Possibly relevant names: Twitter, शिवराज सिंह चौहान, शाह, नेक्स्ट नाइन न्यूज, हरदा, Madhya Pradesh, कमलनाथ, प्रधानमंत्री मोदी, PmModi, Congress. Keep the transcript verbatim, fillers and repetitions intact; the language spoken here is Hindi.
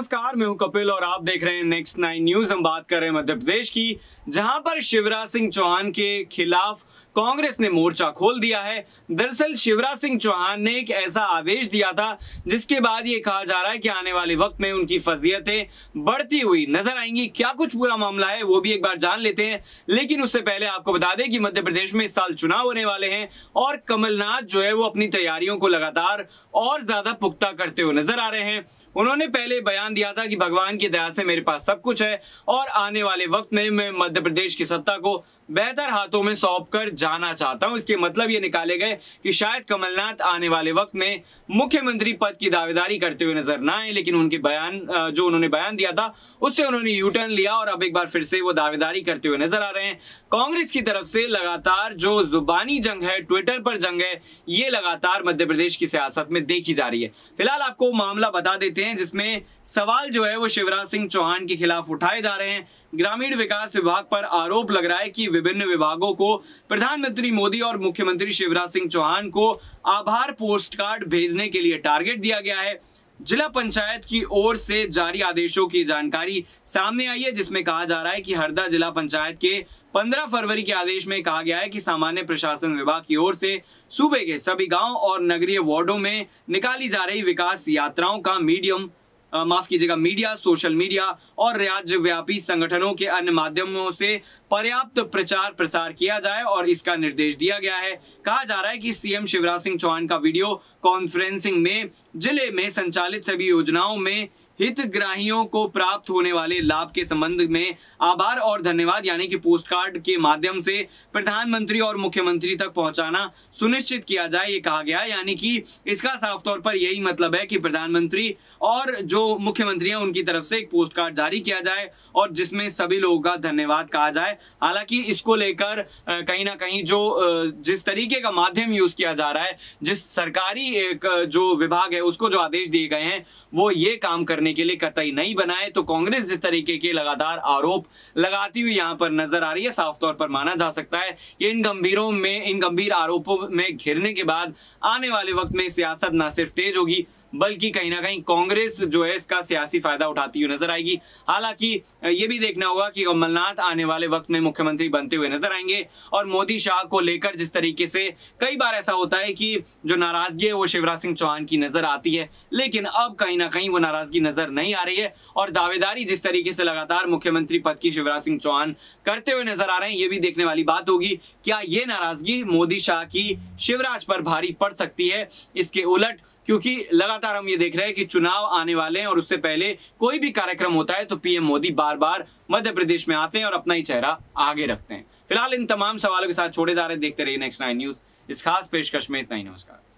नमस्कार, मैं हूं कपिल और आप देख रहे हैं नेक्स्ट नाइन न्यूज। हम बात कर रहे हैं मध्य प्रदेश की, जहां पर शिवराज सिंह चौहान के खिलाफ कांग्रेस ने मोर्चा खोल दिया है। दरअसल शिवराज सिंह चौहान ने एक ऐसा आदेश दिया था जिसके बाद ये कहा जा रहा है कि आने वाले वक्त में उनकी फजीहतें बढ़ती हुई नजर आएंगी। क्या कुछ पूरा मामला है वो भी एक बार जान लेते हैं, लेकिन उससे पहले आपको बता दें कि मध्य प्रदेश में इस साल चुनाव होने वाले हैं और कमलनाथ जो है वो अपनी तैयारियों को लगातार और ज्यादा पुख्ता करते हुए नजर आ रहे हैं। उन्होंने पहले बयान दिया था कि भगवान की दया से मेरे पास सब कुछ है और आने वाले वक्त में मैं मध्य प्रदेश की सत्ता को बेहतर हाथों में सौंप कर जाना चाहता हूं। इसके मतलब ये निकाले गए कि शायद कमलनाथ आने वाले वक्त में मुख्यमंत्री पद की दावेदारी करते हुए नजर ना आए, लेकिन उनके बयान जो उन्होंने बयान दिया था उससे उन्होंने यू टर्न लिया और अब एक बार फिर से वो दावेदारी करते हुए नजर आ रहे हैं। कांग्रेस की तरफ से लगातार जो जुबानी जंग है, ट्विटर पर जंग है, ये लगातार मध्य प्रदेश की सियासत में देखी जा रही है। फिलहाल आपको मामला बता देते हैं जिसमें सवाल जो है वो शिवराज सिंह चौहान के खिलाफ उठाए जा रहे हैं। ग्रामीण विकास विभाग पर आरोप लग रहा है कि विभिन्न विभागों को प्रधानमंत्री मोदी और मुख्यमंत्री शिवराज सिंह चौहान को आभार पोस्ट कार्ड भेजने के लिए टारगेट दिया गया है। जिला पंचायत की ओर से जारी आदेशों की जानकारी सामने आई है, जिसमें कहा जा रहा है कि हरदा जिला पंचायत के पंद्रह फरवरी के आदेश में कहा गया है कि सामान्य प्रशासन विभाग की ओर से सूबे के सभी गाँव और नगरीय वार्डो में निकाली जा रही विकास यात्राओं का मीडियम माफ कीजिएगा मीडिया, सोशल मीडिया और राज्यव्यापी संगठनों के अन्य माध्यमों से पर्याप्त प्रचार प्रसार किया जाए और इसका निर्देश दिया गया है। कहा जा रहा है कि सीएम शिवराज सिंह चौहान का वीडियो कॉन्फ्रेंसिंग में जिले में संचालित सभी योजनाओं में हितग्राहियों को प्राप्त होने वाले लाभ के संबंध में आभार और धन्यवाद यानी कि पोस्ट कार्ड के माध्यम से प्रधानमंत्री और मुख्यमंत्री तक पहुंचाना सुनिश्चित किया जाए, ये कहा गया। यानी कि इसका साफ तौर पर यही मतलब है कि प्रधानमंत्री और जो मुख्यमंत्री हैं उनकी तरफ से एक पोस्ट कार्ड जारी किया जाए और जिसमें सभी लोगों का धन्यवाद कहा जाए। हालांकि इसको लेकर कहीं ना कहीं जो जिस तरीके का माध्यम यूज किया जा रहा है, जिस सरकारी एक जो विभाग है उसको जो आदेश दिए गए हैं वो ये काम करने के लिए कतई नहीं बनाए, तो कांग्रेस जिस तरीके के लगातार आरोप लगाती हुई यहां पर नजर आ रही है, साफ तौर पर माना जा सकता है ये इन गंभीरों में इन गंभीर आरोपों में घिरने के बाद आने वाले वक्त में सियासत ना सिर्फ तेज होगी बल्कि कहीं ना कहीं कांग्रेस जो है इसका सियासी फायदा उठाती हुई नजर आएगी। हालांकि ये भी देखना होगा कि कमलनाथ आने वाले वक्त में मुख्यमंत्री बनते हुए नजर आएंगे और मोदी शाह को लेकर जिस तरीके से कई बार ऐसा होता है कि जो नाराजगी है वो शिवराज सिंह चौहान की नजर आती है, लेकिन अब कहीं ना कहीं वो नाराजगी नजर नहीं आ रही है और दावेदारी जिस तरीके से लगातार मुख्यमंत्री पद की शिवराज सिंह चौहान करते हुए नजर आ रहे हैं, ये भी देखने वाली बात होगी। क्या ये नाराजगी मोदी शाह की शिवराज पर भारी पड़ सकती है? इसके उलट क्योंकि लगातार हम ये देख रहे हैं कि चुनाव आने वाले हैं और उससे पहले कोई भी कार्यक्रम होता है तो पीएम मोदी बार बार मध्य प्रदेश में आते हैं और अपना ही चेहरा आगे रखते हैं। फिलहाल इन तमाम सवालों के साथ छोड़े जा रहे हैं। देखते रहिए नेक्स्ट नाइन न्यूज। इस खास पेशकश में इतना ही। नमस्कार।